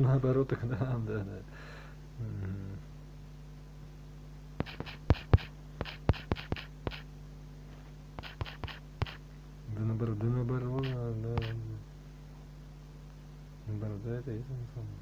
наоборот, так да. Да наоборот, да это есть на самом деле.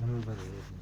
Наоборот,